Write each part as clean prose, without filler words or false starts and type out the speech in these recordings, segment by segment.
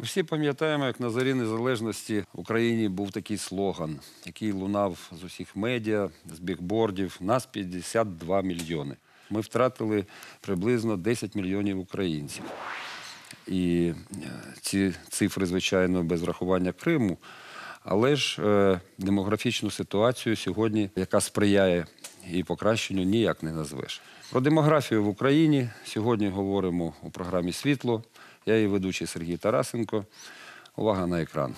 Всі пам'ятаємо, як на зарі незалежності в Україні був такий слоган, який лунав з усіх медіа, з бікбордів. Нас 52 мільйони. Ми втратили приблизно 10 мільйонів українців. І ці цифри, звичайно, без рахування Криму, але ж демографічну ситуацію сьогодні, яка сприяє і покращенню, ніяк не назвеш. Про демографію в Україні сьогодні говоримо у програмі «Світло». Я її ведучий Сергій Тарасенко. Увага на екран.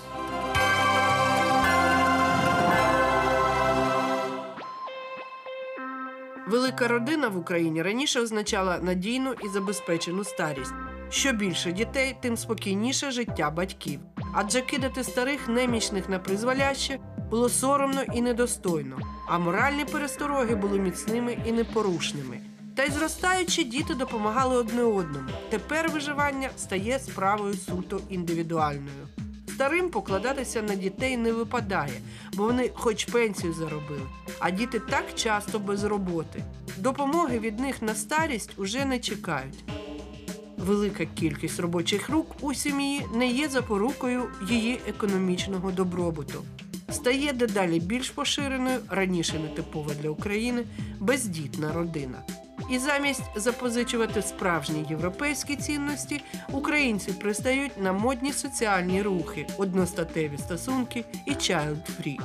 Велика родина в Україні раніше означала надійну і забезпечену старість. Що більше дітей, тим спокійніше життя батьків. Адже кидати старих, немічних напризволяще було соромно і недостойно. А моральні перестороги були міцними і непорушними. Та й зростаючи, діти допомагали одне одному. Тепер виживання стає справою суто індивідуальною. Старим покладатися на дітей не випадає, бо вони хоч пенсію заробили, а діти так часто без роботи. Допомоги від них на старість уже не чекають. Велика кількість робочих рук у сім'ї не є запорукою її економічного добробуту. Стає дедалі більш поширеною, раніше нетипова для України, бездітна родина. І замість запозичувати справжні європейські цінності, українці пристають на модні соціальні рухи, одностатеві стосунки і child-free.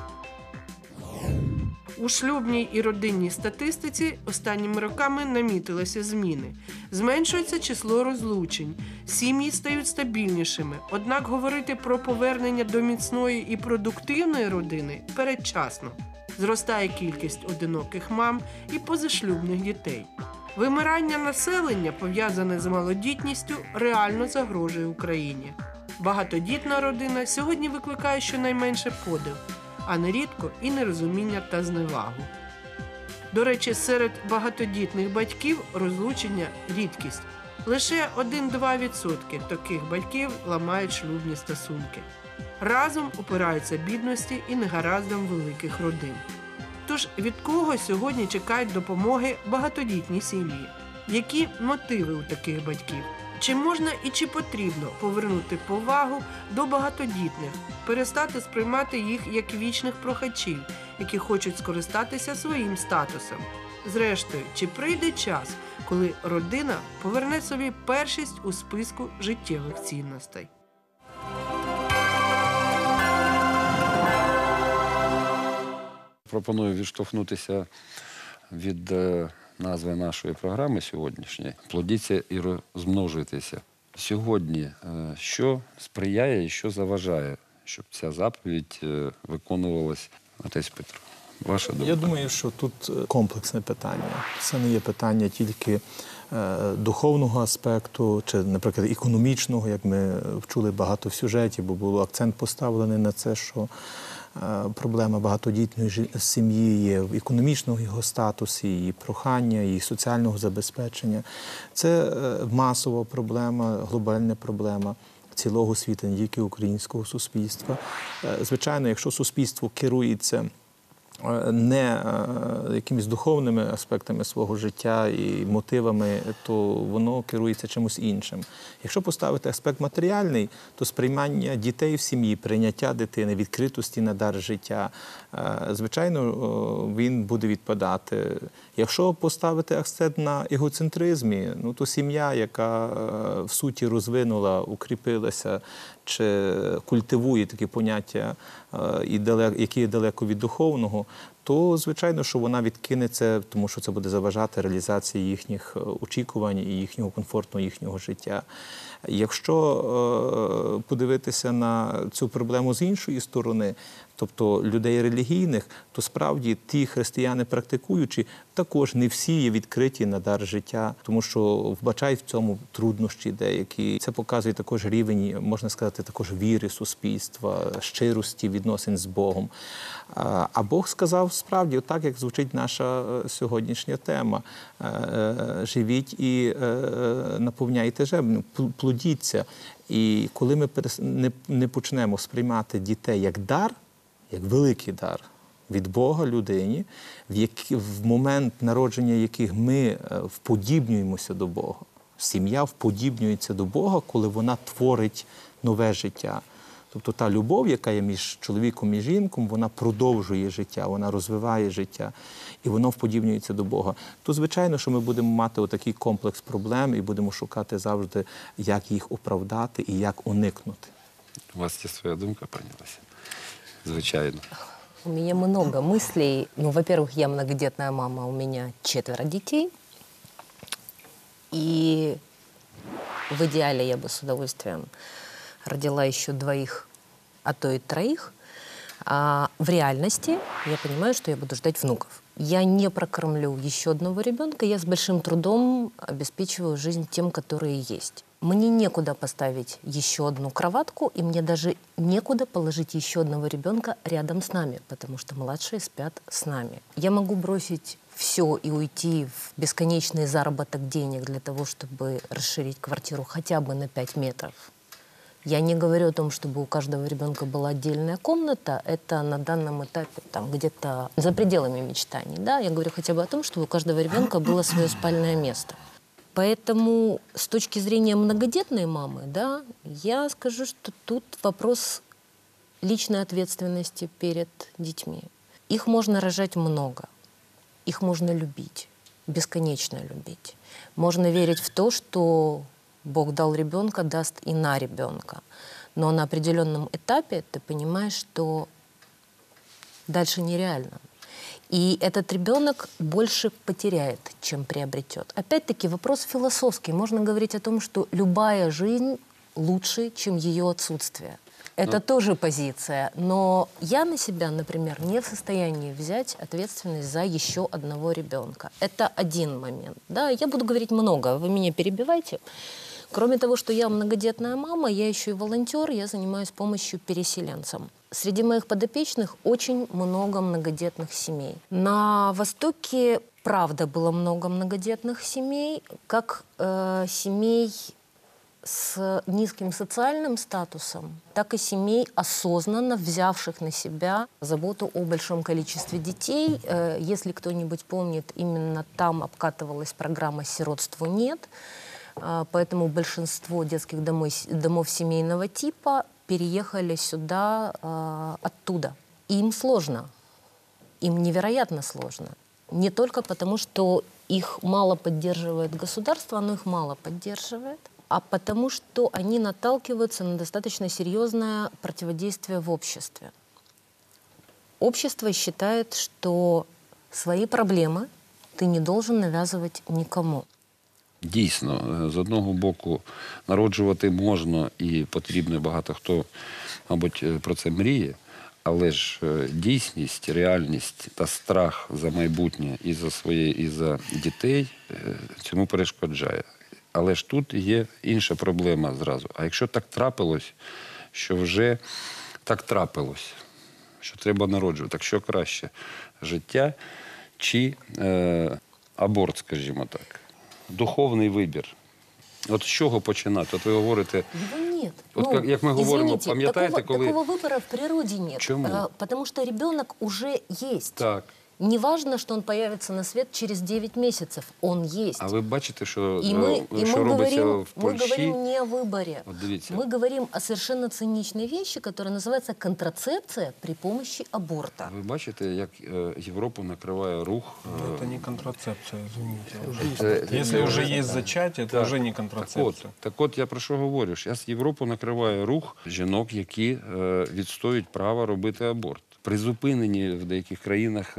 У шлюбній і родинній статистиці останніми роками намітилися зміни. Зменшується число розлучень, сім'ї стають стабільнішими, однак говорити про повернення до міцної і продуктивної родини передчасно. Зростає кількість одиноких мам і позашлюбних дітей. Вимирання населення, пов'язане з малодітністю, реально загрожує Україні. Багатодітна родина сьогодні викликає щонайменше подив, а нерідко і нерозуміння та зневагу. До речі, серед багатодітних батьків розлучення – рідкість. Лише 1–2% таких батьків ламають шлюбні стосунки. Разом опираються бідності і негараздам великих родин. Тож від кого сьогодні чекають допомоги багатодітні сім'ї? Які мотиви у таких батьків? Чи можна і чи потрібно повернути повагу до багатодітних, перестати сприймати їх як вічних прохачів, які хочуть скористатися своїм статусом? Зрештою, чи прийде час, коли родина поверне собі першість у списку життєвих цінностей? Пропоную відштовхнутися від назви нашої програми сьогоднішньої «Плодіться і розмножуйтеся». Сьогодні що сприяє і що заважає, щоб ця заповідь виконувалась? Отець Петро, ваша думка? Я думаю, що тут комплексне питання. Це не є питання тільки духовного аспекту чи, наприклад, економічного, як ми вчули багато в сюжеті, бо був акцент поставлений на це, що проблема багатодітної сім'ї є в економічному його статусі, її прохання, її соціального забезпечення. Це масова проблема, глобальна проблема цілого світу, не тільки українського суспільства. Звичайно, якщо суспільство керується не якимись духовними аспектами свого життя і мотивами, то воно керується чимось іншим. Якщо поставити аспект матеріальний, то сприймання дітей в сім'ї, прийняття дитини, відкритості на дар життя, звичайно, він буде відпадати. Якщо поставити акцент на егоцентризмі, то сім'я, яка в суті розвинула, укріпилася чи культивує такі поняття, які є далеко від духовного, то, звичайно, що вона відкинеться, тому що це буде заважати реалізації їхніх очікувань і їхнього комфорту, їхнього життя. Якщо подивитися на цю проблему з іншої сторони, тобто людей релігійних, то справді ті християни практикуючі також не всі є відкриті на дар життя, тому що вбачають в цьому труднощі деякі. Це показує також рівень, можна сказати, також віри суспільства, щирості відносин з Богом. А Бог сказав справді так, як звучить наша сьогоднішня тема. Живіть і наповняйте жебрю, плодіться. І коли ми не почнемо сприймати дітей як дар, як великий дар від Бога людині, в момент народження яких ми вподібнюємося до Бога, сім'я вподібнюється до Бога, коли вона творить нове життя. Тобто та любов, яка є між чоловіком і жінком, вона продовжує життя, вона розвиває життя, і воно вподібнюється до Бога. То, звичайно, що ми будемо мати отакий комплекс проблем і будемо шукати завжди, як їх оправдати і як уникнути. У вас є своя думка, пані Леся? Звичайно. У меня много мыслей. Ну, во-первых, я многодетная мама, у меня 4 детей. И в идеале я бы с удовольствием родила еще 2, а то и 3. А в реальности я понимаю, что я буду ждать внуков. Я не прокормлю еще одного ребенка, я с большим трудом обеспечиваю жизнь тем, которые есть. Мне некуда поставить еще одну кроватку, и мне даже некуда положить еще одного ребенка рядом с нами, потому что младшие спят с нами. Я могу бросить все и уйти в бесконечный заработок денег для того, чтобы расширить квартиру хотя бы на 5 метров. Я не говорю о том, чтобы у каждого ребенка была отдельная комната, это на данном этапе где-то за пределами мечтаний. Да? Я говорю хотя бы о том, чтобы у каждого ребенка было свое спальное место. Поэтому с точки зрения многодетной мамы, да, я скажу, что тут вопрос личной ответственности перед детьми. Их можно рожать много, их можно любить, бесконечно любить. Можно верить в то, что Бог дал ребенка, даст и на ребенка. Но на определенном этапе ты понимаешь, что дальше нереально. И этот ребенок больше потеряет, чем приобретет. Опять-таки вопрос философский. Можно говорить о том, что любая жизнь лучше, чем ее отсутствие. Это тоже позиция. Но я на себя, например, не в состоянии взять ответственность за еще одного ребенка. Это один момент. Да, я буду говорить много, вы меня перебивайте. Кроме того, что я многодетная мама, я еще и волонтер, я занимаюсь помощью переселенцам. Среди моих подопечных очень много многодетных семей. На Востоке, правда, было много многодетных семей, как семей с низким социальным статусом, так и семей, осознанно взявших на себя заботу о большом количестве детей. Если кто-нибудь помнит, именно там обкатывалась программа «Сиротству нет». Поэтому большинство детских домов семейного типа переехали сюда оттуда. И им сложно, им невероятно сложно. Не только потому, что их мало поддерживает государство, оно их мало поддерживает, а потому что они наталкиваются на достаточно серьезное противодействие в обществе. Общество считает, что свои проблемы ты не должен навязывать никому. Дійсно, з одного боку, народжувати можна і потрібно, багато хто, мабуть, про це мріє, але ж дійсність, реальність та страх за майбутнє і за своє, і за дітей цьому перешкоджає. Але ж тут є інша проблема зразу. А якщо так трапилось, що вже так трапилось, що треба народжувати, так що краще? Життя чи аборт, скажімо так? Духовний вибір. От з чого починати? От ви говорите... От як ми говоримо, пам'ятаєте, коли... Такого вибору в природі немає. Чому? Тому що дитина вже є. Так. Не важно, что он появится на свет через 9 месяцев. Он есть. А вы бачите, что робится в Польше? Мы говорим не о выборе. Вот, мы говорим о совершенно циничной вещи, которая называется контрацепция при помощи аборта. Вы бачите, как Европу накрывает рух? Это не контрацепция, извините. Если уже есть зачатие, это уже не контрацепция. Так вот, я про что говорю. Сейчас Европу накрывает рух жінок, які відстоюють право робити аборт. Призупинені в деяких країнах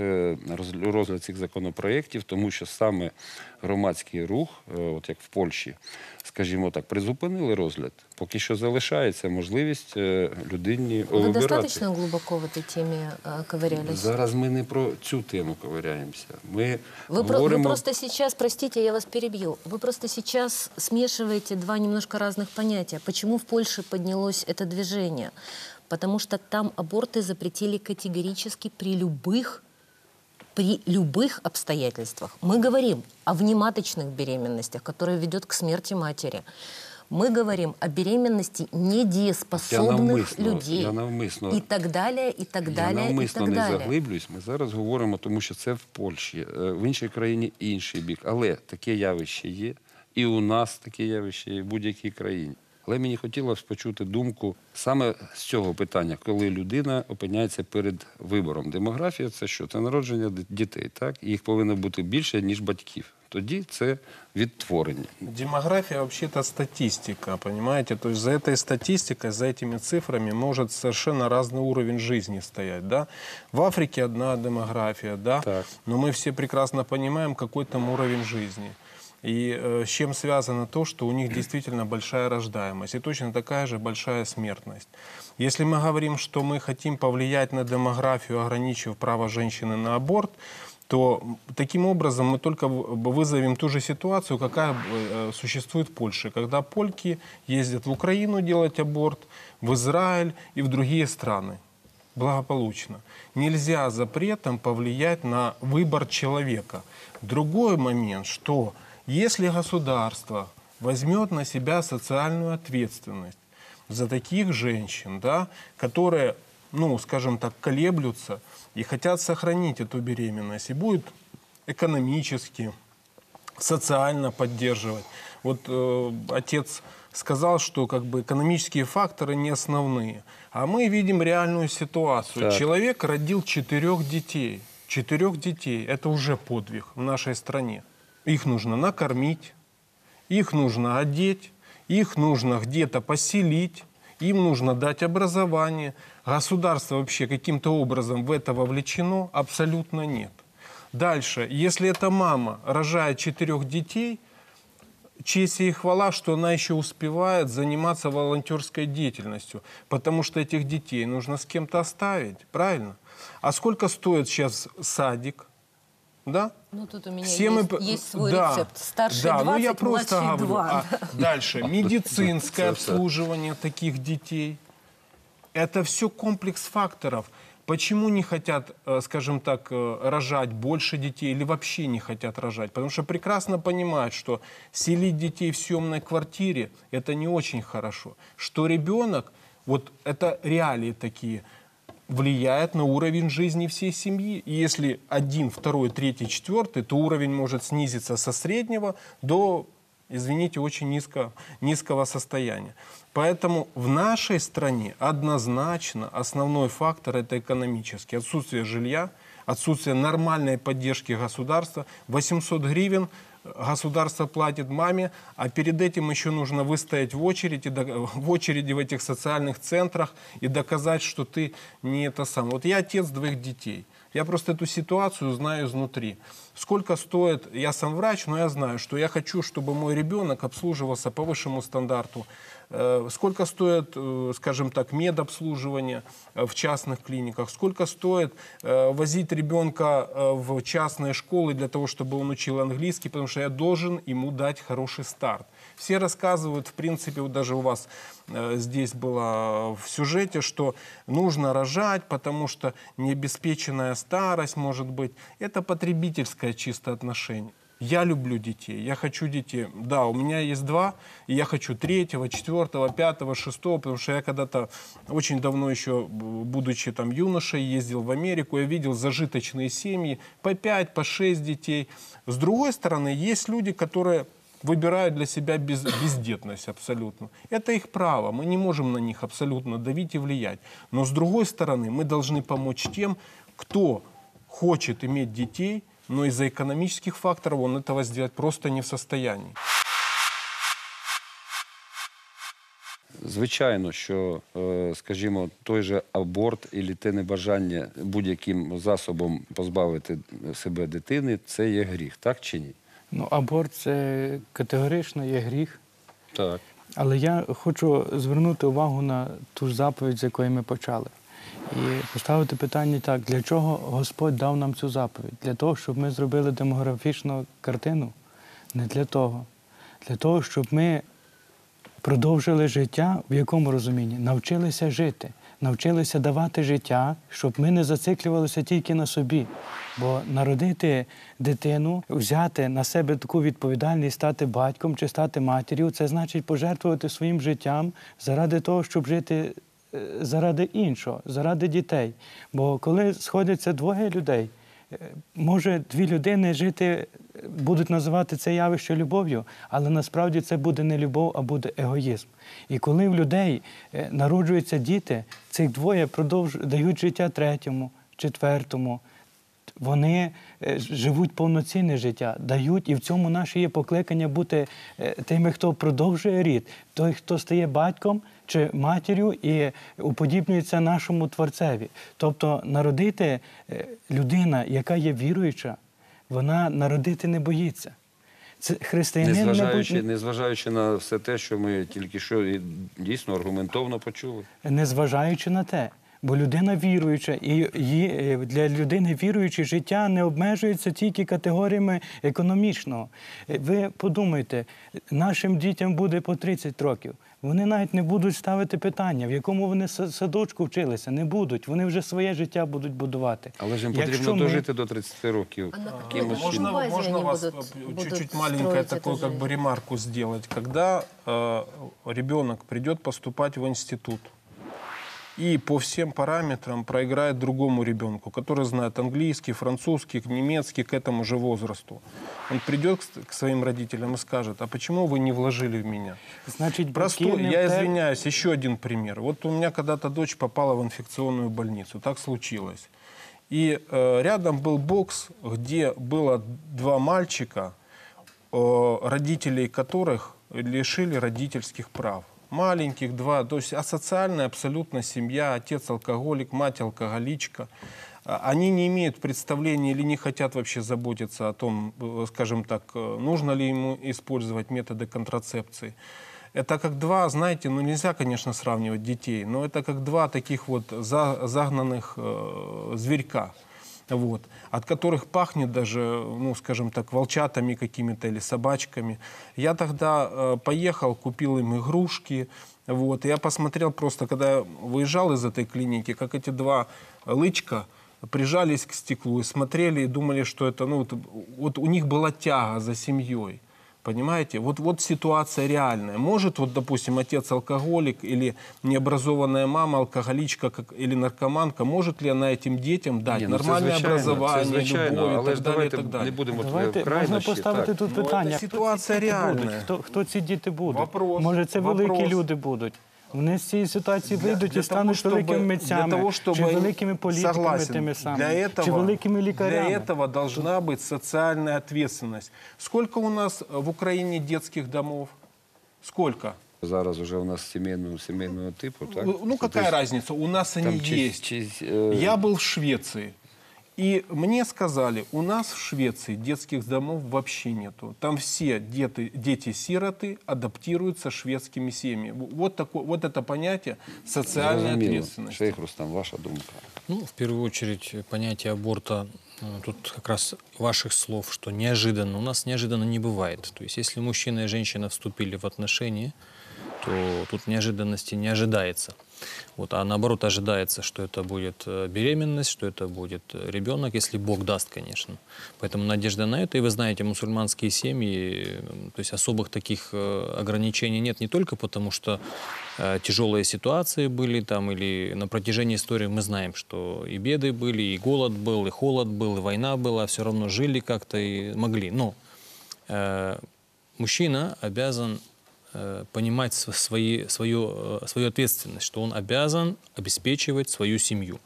розгляд цих законопроєктів, тому що саме громадський рух, от як в Польщі, скажімо так, призупинили розгляд. Поки що залишається можливість людині вибирати. Ви достатньо глибоко в цій темі ковирялися? Зараз ми не про цю тему ковиряємося. Ми говоримо... Ви просто зараз, простите, я вас переб'ю, ви просто зараз змішуєте два немножко різних поняття. Чому в Польщі піднялось це движення? Потому что там аборты запретили категорически при любых при любых обстоятельствах. Мы говорим о внематочных беременностях, которые ведут к смерти матери. Мы говорим о беременности недееспособных людей. Я навмисно, і так далі, і так далі, я навмисно не заглиблюсь. Ми зараз говоримо, тому що це в Польщі, в іншій країні інший бік. Але таке явище є, і у нас таке явище є, в будь-якій країні. Але мені хотілося почути думку саме з цього питання, коли людина опиняється перед вибором. Демографія – це що? Це народження дітей, так? Їх повинно бути більше, ніж батьків. Тоді це відтворення. Демографія, взагалі-то, статистика, розумієте? Тобто, за цією статистикою, за цими цифрами може совершенно різний рівень життя стояти, да? В Африці одна демографія, да? Але ми всі прекрасно розуміємо, який там рівень життя. И с чем связано то, что у них действительно большая рождаемость и точно такая же большая смертность. Если мы говорим, что мы хотим повлиять на демографию, ограничив право женщины на аборт, то таким образом мы только вызовем ту же ситуацию, какая существует в Польше, когда польки ездят в Украину делать аборт, в Израиль и в другие страны. Благополучно. Нельзя запретом повлиять на выбор человека. Другой момент, что... Если государство возьмет на себя социальную ответственность за таких женщин, да, которые, ну, скажем так, колеблются и хотят сохранить эту беременность, и будет экономически, социально поддерживать. Вот отец сказал, что как бы экономические факторы не основные. А мы видим реальную ситуацию. Так. Человек родил 4 детей. 4 детей – это уже подвиг в нашей стране. Их нужно накормить, их нужно одеть, их нужно где-то поселить, им нужно дать образование. Государство вообще каким-то образом в это вовлечено? Абсолютно нет. Дальше, если эта мама рожает 4 детей, честь ей хвала, что она еще успевает заниматься волонтерской деятельностью, потому что этих детей нужно с кем-то оставить, правильно? А сколько стоит сейчас садик? Да? Ну, тут у меня есть свой рецепт. Старше 20, младше 2. Дальше. Медицинское обслуживание таких детей. Это все комплекс факторов. Почему не хотят, скажем так, рожать больше детей или вообще не хотят рожать? Потому что прекрасно понимают, что селить детей в съемной квартире – это не очень хорошо. Что ребенок, вот это реалии такие, влияет на уровень жизни всей семьи. И если 1, 2, 3, 4, то уровень может снизиться со среднего до, извините, очень низкого состояния. Поэтому в нашей стране однозначно основной фактор – это экономический. Отсутствие жилья, отсутствие нормальной поддержки государства. 800 гривен государство платит маме, а перед этим еще нужно выстоять в очереди в этих социальных центрах и доказать, что ты не это сам. Вот я отец 2 детей. Я просто эту ситуацию знаю изнутри. Сколько стоит, я сам врач, но я знаю, что я хочу, чтобы мой ребенок обслуживался по высшему стандарту. Сколько стоит, скажем так, медобслуживание в частных клиниках, сколько стоит возить ребенка в частные школы для того, чтобы он учил английский, потому что я должен ему дать хороший старт. Все рассказывают, в принципе, вот даже у вас здесь было в сюжете, что нужно рожать, потому что необеспеченная старость может быть. Это потребительское чисто отношение. Я люблю детей, я хочу детей. Да, у меня есть 2, и я хочу 3, 4, 5, 6, потому что я когда-то, очень давно еще, будучи там юношей, ездил в Америку, я видел зажиточные семьи по 5, по 6 детей. С другой стороны, есть люди, которые выбирают для себя бездетность абсолютно. Это их право, мы не можем на них абсолютно давить и влиять. Но с другой стороны, мы должны помочь тем, кто хочет иметь детей, но из-за экономических факторов он этого сделать просто не в состоянии. Звичайно, що, скажімо, той же аборт і те небажання будь-яким засобом позбавити себе дитини – це є гріх, так чи ні? Ну, аборт – це категорично є гріх. Так. Але я хочу звернути увагу на ту ж заповідь, з якої ми почали. І поставити питання так, для чого Господь дав нам цю заповідь? Для того, щоб ми зробили демографічну картину? Не для того. Для того, щоб ми продовжили життя, в якому розумінні? Навчилися жити. навчилися давати життя, щоб ми не зациклювалися тільки на собі. Бо народити дитину, взяти на себе таку відповідальність, стати батьком чи стати матір'ю, це значить пожертвувати своїм життям заради того, щоб жити заради іншого, заради дітей. Бо коли сходяться двоє людей, може, дві людини жити, будуть називати це явище любов'ю, але насправді це буде не любов, а буде егоїзм. І коли в людей народжуються діти, цих двоє дають життя третьому, четвертому. Вони живуть повноцінне життя, дають, і в цьому наше є покликання бути тими, хто продовжує рід, той, хто стає батьком чи матір'ю і уподібнюється нашому Творцеві. Тобто народити людина, яка є віруюча, вона народити не боїться. Незважаючи на все те, що ми тільки що дійсно аргументовно почули. Незважаючи на те. Бо людина віруюча, і для людини віруючої життя не обмежується тільки категоріями економічного. Ви подумайте, нашим дітям буде по 30 років. Вони навіть не будуть ставити питання, в якому вони садочку вчилися, не будуть. Вони вже своє життя будуть будувати. Але ж їм потрібно дожити до 30 років. Можно вас чуть-чуть маленькую такую как бы ремарку сделать? Когда ребенок придет поступать в институт, и по всем параметрам проиграет другому ребенку, который знает английский, французский, немецкий к этому же возрасту. Он придет к своим родителям и скажет: а почему вы не вложили в меня? Значит, я извиняюсь, еще один пример. Вот у меня когда-то дочь попала в инфекционную больницу, так случилось. И рядом был бокс, где было два мальчика, родителей которых лишили родительских прав. Маленьких два, то есть асоциальная абсолютно семья, отец алкоголик, мать алкоголичка. Они не имеют представления или не хотят вообще заботиться о том, скажем так, нужно ли ему использовать методы контрацепции. Это как два, знаете, ну нельзя, конечно, сравнивать детей, но это как два таких вот загнанных зверька. Вот, от которых пахнет даже, ну, скажем так, волчатами какими-то или собачками. Я тогда поехал, купил им игрушки. Вот, я посмотрел просто, когда я выезжал из этой клиники, как эти два лычка прижались к стеклу и смотрели, и думали, что это, ну, вот у них была тяга за семьей. Понимаете? Вот ситуация реальная. Может, вот, допустим, отец алкоголик или необразованная мама, алкоголичка или наркоманка, может ли она этим детям дать нормальное образование, любовь и так далее, и так далее? Давайте, можно поставить тут питание. Ситуация реальная. Кто эти дети будут? Вопрос. Может, это великие люди будут? Вони з цієї ситуації вийдуть і стануть великими митцями, чи великими політиками тими самими, чи великими лікарями. Для этого должна быть социальная ответственность. Сколько у нас в Украине детских домов? Сколько? Зараз уже у нас семейного типа, так? Ну, какая разница? У нас они есть. Я был в Швеции. И мне сказали, у нас в Швеции детских домов вообще нету. Там все дети-сироты адаптируются шведскими семьями. Вот это понятие социальной ответственности. Шейх Рустам, ваша думка? Ну, в первую очередь, понятие аборта, тут как раз ваших слов, что неожиданно. У нас неожиданно не бывает. То есть, если мужчина и женщина вступили в отношения, то тут неожиданности не ожидается. Вот, а наоборот ожидается, что это будет беременность, что это будет ребенок, если Бог даст, конечно. Поэтому надежда на это. И вы знаете, мусульманские семьи, то есть особых таких ограничений нет не только потому, что тяжелые ситуации были там, или на протяжении истории мы знаем, что и беды были, и голод был, и холод был, и война была, все равно жили как-то и могли. Но мужчина обязан понимать свою ответственность, что он обязан обеспечивать свою семью,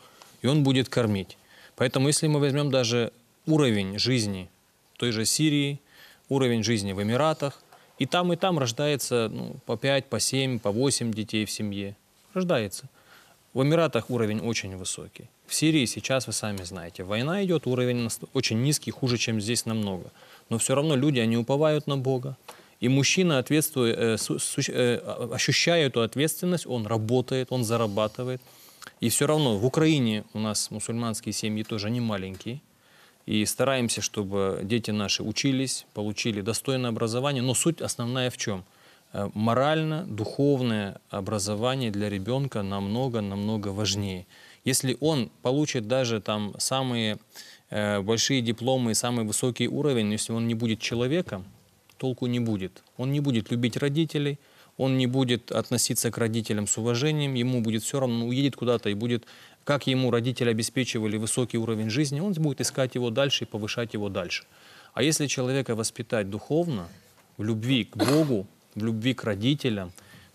и он будет кормить. Поэтому, если мы возьмем даже уровень жизни в той же Сирии, уровень жизни в Эмиратах, и там рождается ну, по 5, по 7, по 8 детей в семье. Рождается. В Эмиратах уровень очень высокий. В Сирии сейчас, вы сами знаете, война идет, уровень очень низкий, хуже, чем здесь намного. Но все равно люди, они уповают на Бога. И мужчина, ощущая эту ответственность, он работает, он зарабатывает. И все равно в Украине у нас мусульманские семьи тоже не маленькие. И стараемся, чтобы дети наши учились, получили достойное образование. Но суть основная в чем? морально-духовное образование для ребенка намного-намного важнее. Если он получит даже там самые большие дипломы и самый высокий уровень, если он не будет человеком, толку не будет. Он не будет любить родителей, он не будет относиться к родителям с уважением, ему будет все равно, он уедет куда-то и будет, как ему родители обеспечивали высокий уровень жизни, он будет искать его дальше и повышать его дальше. А если человека воспитать духовно, в любви к Богу, в любви к родителям,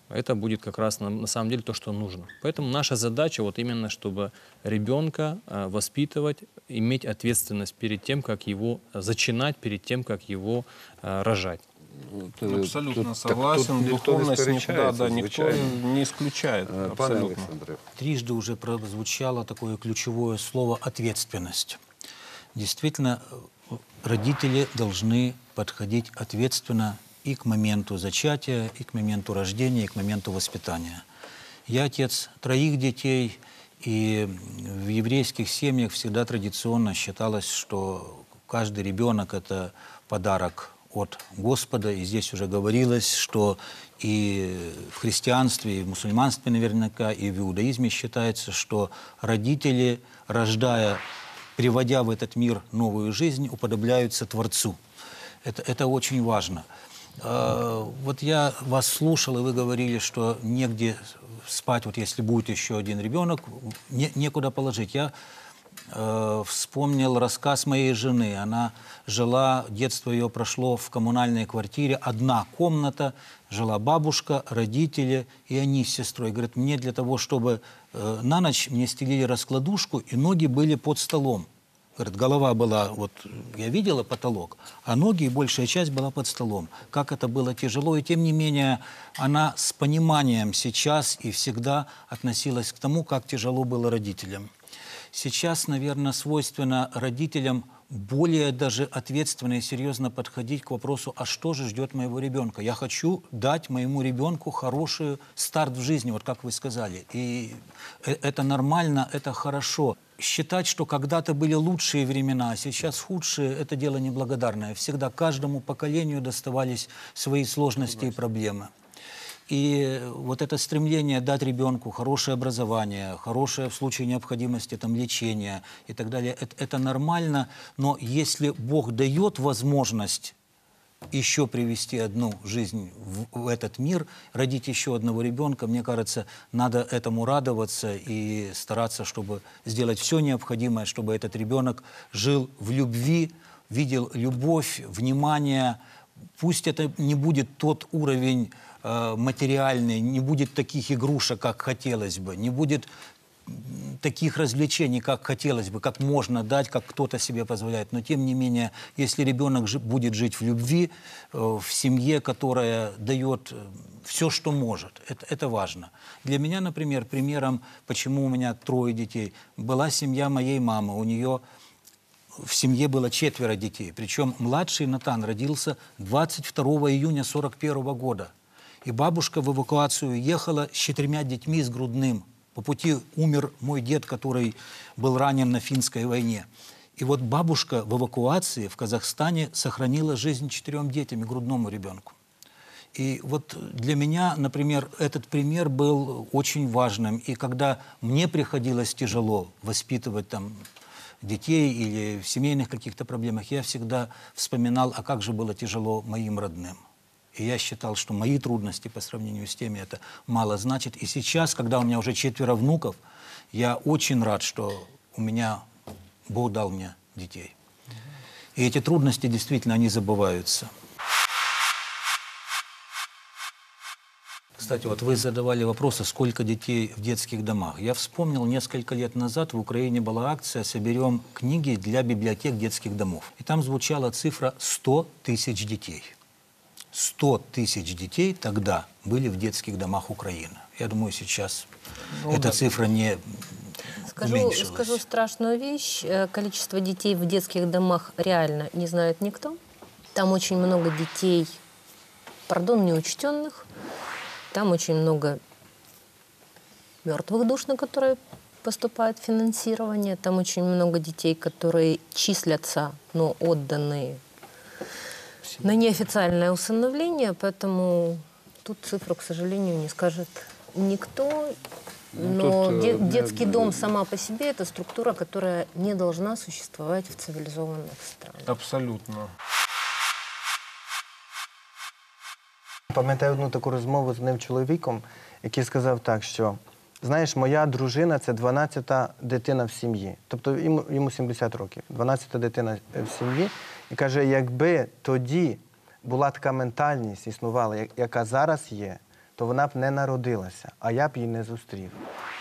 это будет как раз на самом деле то, что нужно. Поэтому наша задача вот именно, чтобы ребенка воспитывать, иметь ответственность перед тем, как его зачинать, перед тем, как его рожать. Абсолютно тут согласен. Духовность никуда, да, никто не исключает. Абсолютно. Трижды уже прозвучало такое ключевое слово «ответственность». Действительно, родители должны подходить ответственно и к моменту зачатия, и к моменту рождения, и к моменту воспитания. Я отец троих детей, и в еврейских семьях всегда традиционно считалось, что каждый ребенок – это подарок от Господа. И здесь уже говорилось, что и в христианстве, и в мусульманстве наверняка, и в иудаизме считается, что родители, рождая, приводя в этот мир новую жизнь, уподобляются Творцу. Это очень важно. Вот я вас слушал, и вы говорили, что негде спать, вот если будет еще один ребенок, некуда положить. Я вспомнил рассказ моей жены. Она жила, детство ее прошло в коммунальной квартире, одна комната, жила бабушка, родители, и они с сестрой. Говорят, мне для того, чтобы на ночь мне стелили раскладушку, и ноги были под столом. Говорит, голова была, вот я видела потолок, а ноги и большая часть была под столом. Как это было тяжело, и тем не менее она с пониманием сейчас и всегда относилась к тому, как тяжело было родителям. Сейчас, наверное, свойственно родителям более даже ответственно и серьезно подходить к вопросу, а что же ждет моего ребенка? Я хочу дать моему ребенку хороший старт в жизни, вот как вы сказали. И это нормально, это хорошо. Считать, что когда-то были лучшие времена, а сейчас худшие, это дело неблагодарное. Всегда каждому поколению доставались свои сложности и проблемы. И вот это стремление дать ребенку хорошее образование, хорошее в случае необходимости там, лечение и так далее, это нормально. Но если Бог дает возможность еще привести одну жизнь в этот мир, родить еще одного ребенка, мне кажется, надо этому радоваться и стараться, чтобы сделать все необходимое, чтобы этот ребенок жил в любви, видел любовь, внимание. Пусть это не будет тот уровень материальный, не будет таких игрушек, как хотелось бы, не будет таких развлечений, как хотелось бы, как можно дать, как кто-то себе позволяет. Но тем не менее, если ребенок будет жить в любви, в семье, которая дает все, что может, это важно. Для меня, например, примером, почему у меня трое детей, была семья моей мамы. У нее в семье было 4 детей. Причем младший Натан родился 22 июня 1941 года. И бабушка в эвакуацию ехала с 4 детьми с грудным. По пути умер мой дед, который был ранен на Финской войне. И вот бабушка в эвакуации в Казахстане сохранила жизнь 4 детям и грудному ребенку. И вот для меня, например, этот пример был очень важным. И когда мне приходилось тяжело воспитывать там детей или в семейных каких-то проблемах, я всегда вспоминал, а как же было тяжело моим родным. И я считал, что мои трудности по сравнению с теми это мало значит. И сейчас, когда у меня уже 4 внуков, я очень рад, что у меня Бог дал мне детей. И эти трудности действительно, они забываются. Кстати, вот вы задавали вопрос, сколько детей в детских домах. Я вспомнил, несколько лет назад в Украине была акция «Соберем книги для библиотек детских домов». И там звучала цифра 100 тысяч детей. 100 тысяч детей тогда были в детских домах Украины. Я думаю, сейчас эта цифра не уменьшилась. Скажу страшную вещь. Количество детей в детских домах реально не знает никто. Там очень много детей, пардон, неучтенных. Там очень много мертвых душ, на которые поступает финансирование. Там очень много детей, которые числятся, но отданы на неофициальное усыновление, поэтому Тут цифру, к сожалению, не скажет никто, но тут, детский дом сама по себе – это структура, которая не должна существовать в цивилизованных странах. Абсолютно. Пам'ятаю одну таку розмову з одним чоловіком, який сказав так, що, знаєш, моя дружина – це 12-та дитина в сім'ї. Тобто йому 70 років, 12-та дитина в сім'ї. І каже, якби тоді була така ментальність, існувала, яка зараз є, то вона б не народилася, а я б її не зустрів.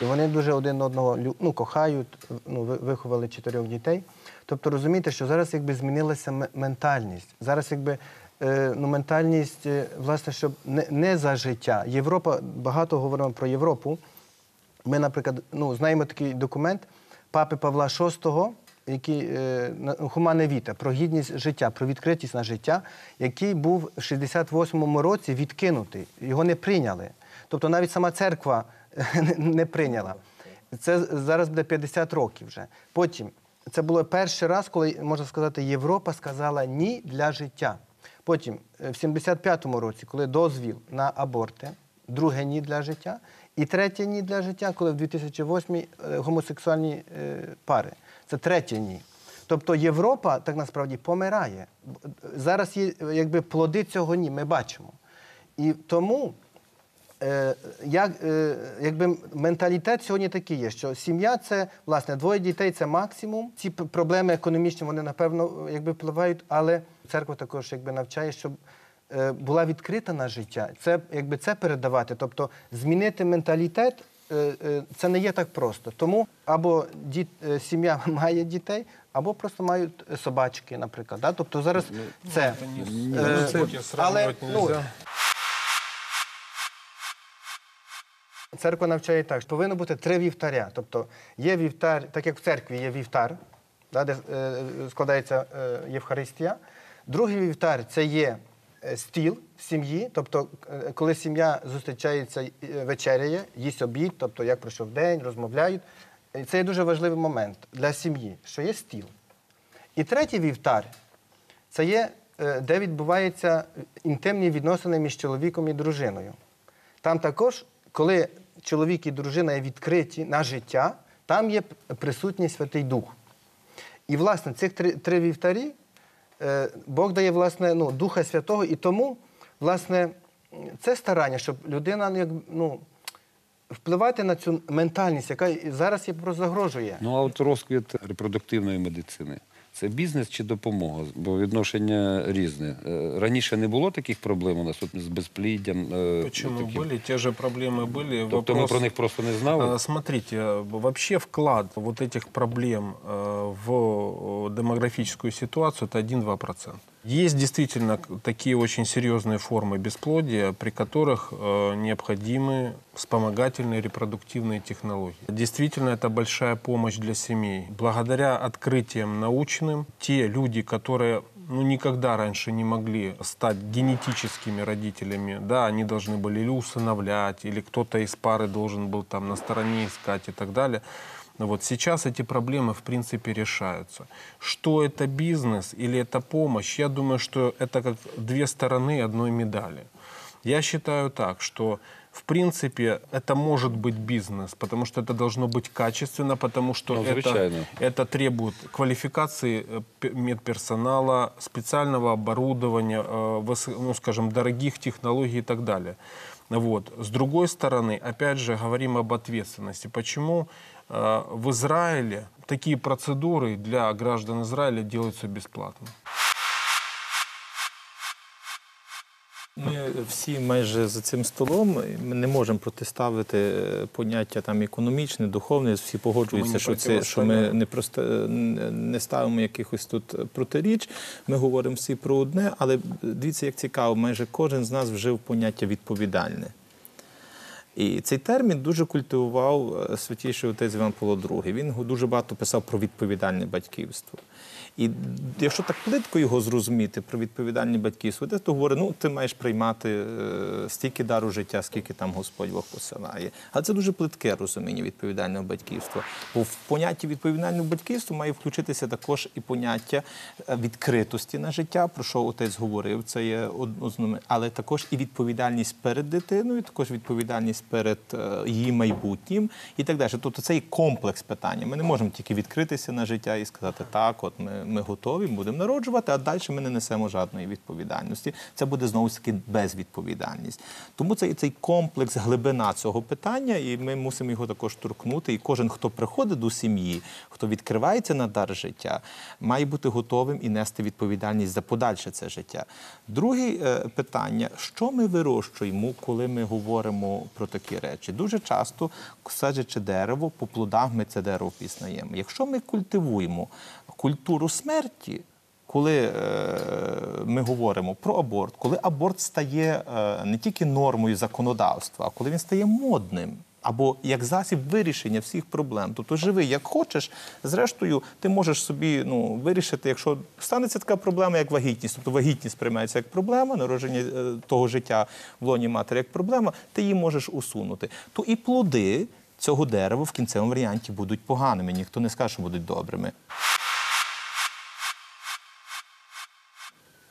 І вони дуже один одного кохають, виховали 4 дітей. Тобто розумієте, що зараз якби змінилася ментальність. Зараз якби ментальність, власне, щоб не за життя. Європа, багато говоримо про Європу. Ми, наприклад, знаємо такий документ папи Павла VI, який, Гумана Вита, про гідність життя, про відкритість на життя, який був в 68-му році відкинутий, його не прийняли. Тобто навіть сама церква не прийняла. Це зараз буде 50 років вже. Потім, це було перший раз, коли, можна сказати, Європа сказала «ні» для життя. Потім, в 75-му році, коли дозвіл на аборти, друге «ні» для життя, і третє «ні» для життя, коли в 2008-й гомосексуальні пари. Це третє «ні». Тобто Європа, так насправді, помирає. Зараз є, якби, плоди цього «ні», ми бачимо. І тому, якби, менталітет сьогодні такий є, що сім'я – це, власне, 2 дітей – це максимум. Ці проблеми економічні, вони, напевно, якби, впливають, але церква також, якби, навчає, щоб була відкрита на життя. Це, якби, це передавати, тобто змінити менталітет, це не є так просто. Тому або сім'я має дітей, або просто мають собачки, наприклад. Тобто зараз це. Але церква навчає так, що повинно бути 3 вівтаря. Тобто є вівтар, так як в церкві є вівтар, де складається Євхаристія. Другий вівтар – це є стіл в сім'ї, тобто коли сім'я зустрічається, вечеряє, їсть обід, тобто як пройшов день, розмовляють. Це є дуже важливий момент для сім'ї, що є стіл. І третій вівтар – це є, де відбуваються інтимні відносини між чоловіком і дружиною. Там також, коли чоловік і дружина є відкриті на життя, там є присутній Святий Дух. І, власне, цих 3 вівтарі Бог дає, власне, Духа Святого, і тому, власне, це старання, щоб людина, впливати на цю ментальність, яка зараз її просто загрожує. Ну, а от розквіт репродуктивної медицини – це бізнес чи допомога? Бо відношення різне. Раніше не було таких проблем у нас з безпліддям? Чому були? Ті ж проблеми були. Тобто ми про них просто не знали? Смотрите, взагалі вклад цих проблем в демографічну ситуацію – це 1–2%. Есть действительно такие очень серьезные формы бесплодия, при которых необходимы вспомогательные репродуктивные технологии. Действительно, это большая помощь для семей. Благодаря открытиям научным, те люди, которые никогда раньше не могли стать генетическими родителями, да, они должны были или усыновлять, или кто-то из пары должен был там на стороне искать и так далее. Но вот сейчас эти проблемы, в принципе, решаются. Что это бизнес или это помощь? Я думаю, что это как 2 стороны одной медали. Я считаю так, что, в принципе, это может быть бизнес, потому что это должно быть качественно, потому что это требует квалификации медперсонала, специального оборудования, скажем, дорогих технологий и так далее. Вот. С другой стороны, опять же, говорим об ответственности. Почему в Израиле такие процедуры для граждан Израиля делаются бесплатно? Ми всі майже за цим столом, ми не можемо протиставити поняття економічне, духовне, всі погоджуються, що ми не ставимо якихось тут протиріч, ми говоримо всі про одне, але дивіться, як цікаво, майже кожен з нас вжив поняття відповідальне. І цей термін дуже культивував святіший отець Іван Павло II. Він дуже багато писав про відповідальне батьківство. І якщо так плитко його зрозуміти, про відповідальне батьківство, то говорить, ну, ти маєш приймати стільки дару життя, скільки там Господь Бог посилає. Але це дуже плитке розуміння відповідального батьківства. Бо в понятті відповідального батьківства має включитися також і поняття відкритості на життя, про що отець говорив, це є однозначно, але також і відповідальність перед дитиною, також відповідальність перед її майбутнім і так далі. Тобто це і комплекс питання. Ми не можемо тільки відкритися на життя і сказати, так, от ми готові, будемо народжувати, а далі ми не несемо жодної відповідальності. Це буде, знову ж таки, безвідповідальність. Тому це і цей комплекс, глибина цього питання, і ми мусимо його також торкнути. І кожен, хто приходить до сім'ї, хто відкривається на дар життя, має бути готовим і нести відповідальність за подальше це життя. Друге питання, що ми вирощуємо, коли ми говоримо про такі речі? Дуже часто, саджачи дерево, по плодах ми це дерево пізнаємо. Якщо ми культивуємо культуру смерті, коли ми говоримо про аборт, коли аборт стає не тільки нормою законодавства, а коли він стає модним, або як засіб вирішення всіх проблем. Тобто живи як хочеш, зрештою ти можеш собі вирішити, якщо станеться така проблема, як вагітність. Тобто вагітність приймається як проблема, народження того життя в лоні матері як проблема, ти її можеш усунути. То і плоди цього дерева в кінцевому варіанті будуть поганими, ніхто не скаже, що будуть добрими.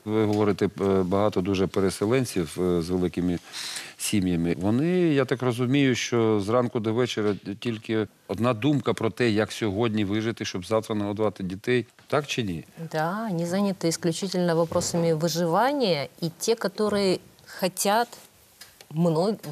Ви говорите, багато дуже переселенців з великими сім'ями. Вони, я так розумію, що зранку до вечора тільки одна думка про те, як сьогодні вижити, щоб завтра нагодувати дітей. Так чи ні? Да, вони зайняті исключительно вопросами виживання і ті, які хочуть,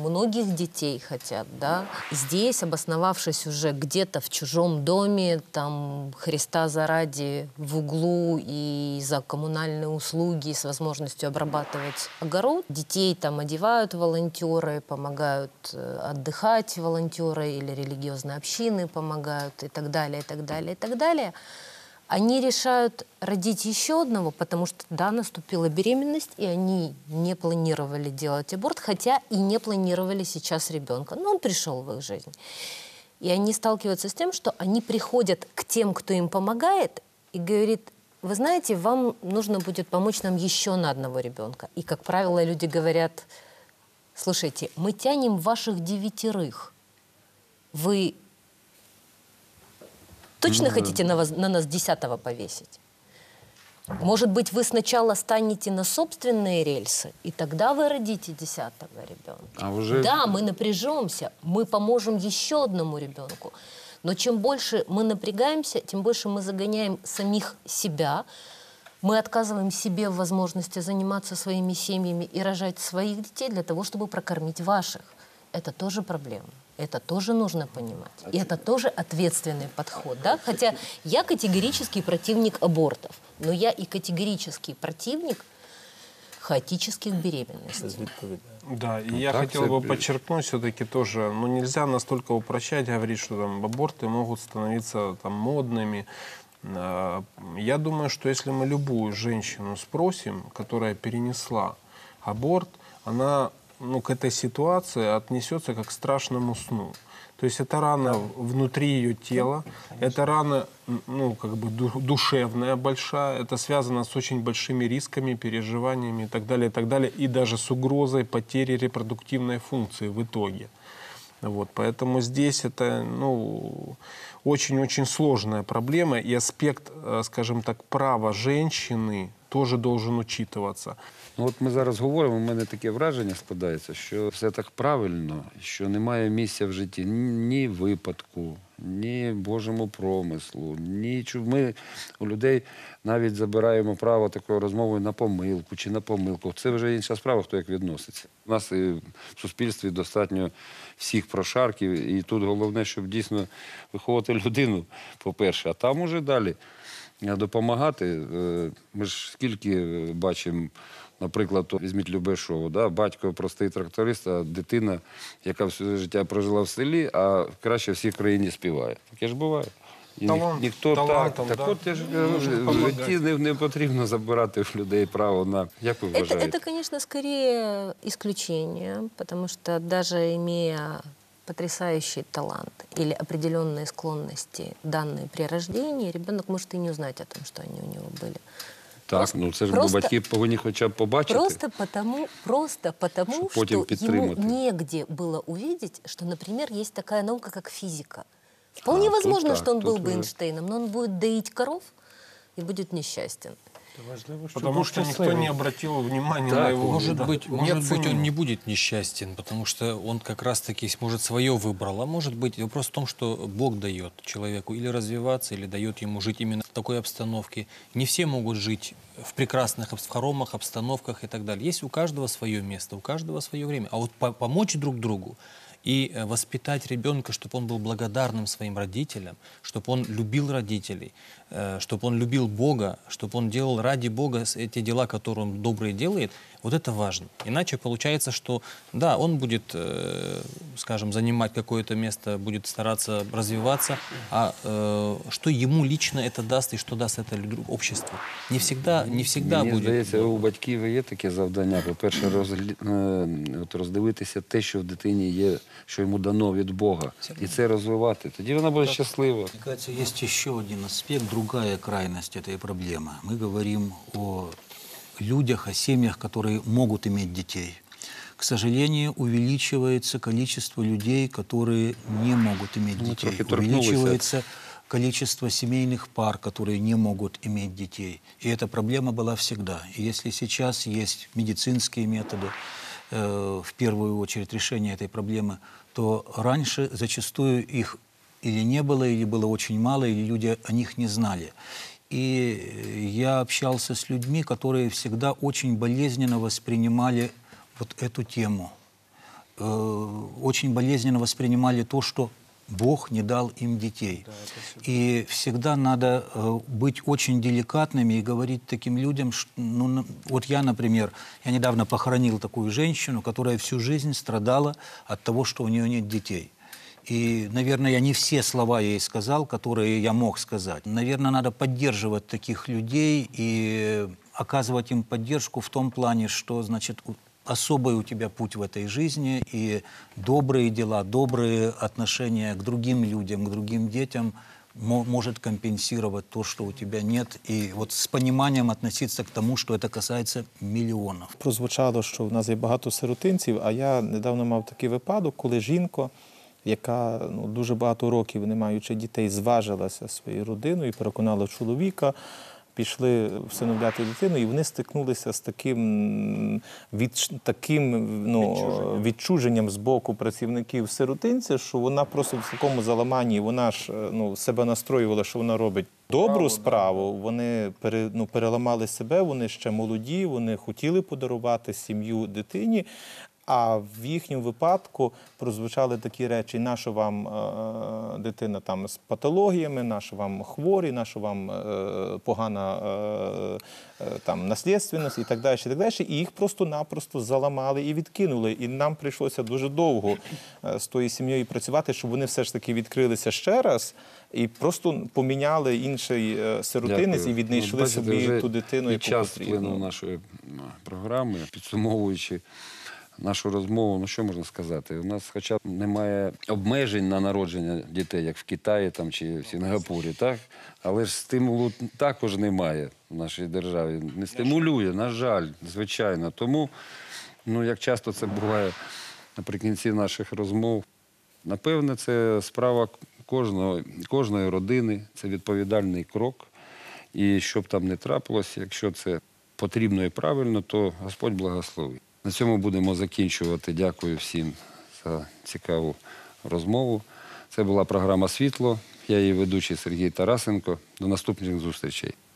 многих детей хотят, да. Здесь, обосновавшись уже где-то в чужом доме, там Христа заради в углу и за коммунальные услуги с возможностью обрабатывать огород, детей там одевают волонтеры, помогают отдыхать волонтеры или религиозные общины помогают и так далее, и так далее, и так далее. Они решают родить еще одного, потому что, да, наступила беременность, и они не планировали делать аборт, хотя и не планировали сейчас ребенка. Но он пришел в их жизнь. И они сталкиваются с тем, что они приходят к тем, кто им помогает, и говорит, вы знаете, вам нужно будет помочь нам еще на одного ребенка. И, как правило, люди говорят, слушайте, мы тянем ваших 9. Вы точно хотите на нас 10-го повесить? Может быть, вы сначала станете на собственные рельсы, и тогда вы родите 10-го ребенка. А уже... Да, мы напряжемся, мы поможем еще одному ребенку. Но чем больше мы напрягаемся, тем больше мы загоняем самих себя. Мы отказываем себе в возможности заниматься своими семьями и рожать своих детей для того, чтобы прокормить ваших. Это тоже проблема. Это тоже нужно понимать. И это тоже ответственный подход. Да? Хотя я категорический противник абортов, но я и категорический противник хаотических беременностей. Да, и я хотел бы подчеркнуть все-таки тоже, ну нельзя настолько упрощать, говорить, что там аборты могут становиться там модными. Я думаю, что если мы любую женщину спросим, которая перенесла аборт, она... ну, к этой ситуации отнесется как к страшному сну. То есть это рана внутри ее тела, это рана, ну, как бы душевная большая, это связано с очень большими рисками, переживаниями и так далее, и даже с угрозой потери репродуктивной функции в итоге. Вот, поэтому здесь это, ну, очень-очень сложная проблема, и аспект, скажем так, права женщины тоже должен учитываться. От ми зараз говоримо, у мене таке враження складається, що все так правильно, що немає місця в житті ні випадку, ні Божому промислу, ні... Ми у людей навіть забираємо право такою розмовою на помилку чи на помилку. Це вже інша справа, хто як відноситься. У нас в суспільстві достатньо всіх прошарків, і тут головне, щоб дійсно виховати людину, по-перше, а там уже далі допомагати. Ми ж скільки бачимо... Наприклад, візьміть Любешову, батько простий тракторист, а дитина, яка все життя прожила в селі, а краще всіх в країні співає. Таке ж буває. Ніхто талантом, так. Так от я ж кажу, в житті не потрібно забирати в людей право на... Як ви вважаєте? Це, звісно, скоріше ісключення, тому що навіть маючи потрясающий талант или определенные склонности, данные при рождении, ребенок может и не узнать о том, что они у него были. Так, просто, ну це ж батьки повинні хоча б побачити. Просто потому, что ему негде было увидеть, что, например, есть такая наука, как физика. Вполне возможно, что он был Бейнштейном, но он будет доить коров и будет несчастен. Потому что никто не обратил внимания на его... Может быть, он не будет несчастен, потому что он как раз-таки, может, свое выбрал. А может быть, вопрос в том, что Бог дает человеку или развиваться, или дает ему жить именно в такой обстановке. Не все могут жить в прекрасных хоромах, обстановках и так далее. Есть у каждого свое место, у каждого свое время. А вот помочь друг другу и воспитать ребенка, чтобы он был благодарным своим родителям, чтобы он любил родителей, чтобы он любил Бога, чтобы он делал ради Бога эти дела, которые он добрые делает, вот это важно. Иначе получается, что да, он будет, скажем, занимать какое-то место, будет стараться развиваться, а что ему лично это даст и что даст это обществу? Не всегда будет. Мне здається, у батьків є таке завдання. По-перше, роздивитися те, що в дитині є, що йому дано від Бога, і це розвивати. Тоді вона буде щаслива. Мені кажется, є ще один аспект, другая крайность этой проблемы. Мы говорим о людях, о семьях, которые могут иметь детей. К сожалению, увеличивается количество людей, которые не могут иметь детей. Увеличивается количество семейных пар, которые не могут иметь детей. И эта проблема была всегда. И если сейчас есть медицинские методы, в первую очередь, решения этой проблемы, то раньше зачастую их или не было, или было очень мало, или люди о них не знали. И я общался с людьми, которые всегда очень болезненно воспринимали вот эту тему. Очень болезненно воспринимали то, что Бог не дал им детей. Да, и всегда надо быть очень деликатными и говорить таким людям, что, ну, вот я, например, я недавно похоронил такую женщину, которая всю жизнь страдала от того, что у нее нет детей. И, наверное, я не все слова ей сказал, которые я мог сказать. Наверное, надо поддерживать таких людей и оказывать им поддержку в том плане, что, значит, особый у тебя путь в этой жизни, и добрые дела, добрые отношения к другим людям, к другим детям может компенсировать то, что у тебя нет. И вот с пониманием относиться к тому, что это касается миллионов. Прозвучало, что у нас есть много сиротинців, а я недавно мав такий випадок, коли жінка, яка дуже багато років, не маючи дітей, зважилася своєю родиною і переконала чоловіка, пішли всиновляти дитину, і вони стикнулися з таким відчуженням з боку працівників сиротинця, що вона просто в такому заламанні, вона ж себе настроювала, що вона робить добру справу, вони переламали себе, вони ще молоді, вони хотіли подарувати сім'ю дитині, а в їхньому випадку прозвучали такі речі: нащо вам дитина там з патологіями, нащо вам хворі, нащо вам погана там наслідственність і так далі, і так далі. І їх просто-напросто заламали і відкинули. І нам прийшлося дуже довго з тою сім'єю працювати, щоб вони все ж таки відкрилися ще раз і просто поміняли інший сиротинець і віднайшли собі ту дитину, яку потрібно. Час вплинув нашої програми, підсумовуючи нашу розмову, ну що можна сказати? У нас хоча б немає обмежень на народження дітей, як в Китаї чи в Сінгапурі, так? Але ж стимулу також немає в нашій державі. Не стимулює, на жаль, звичайно. Тому, ну як часто це буває наприкінці наших розмов, напевне, це справа кожної родини, це відповідальний крок. І щоб там не трапилось, якщо це потрібно і правильно, то Господь благословить. На цьому будемо закінчувати. Дякую всім за цікаву розмову. Це була програма «Світло». Я її ведучий Сергій Тарасенко. До наступних зустрічей.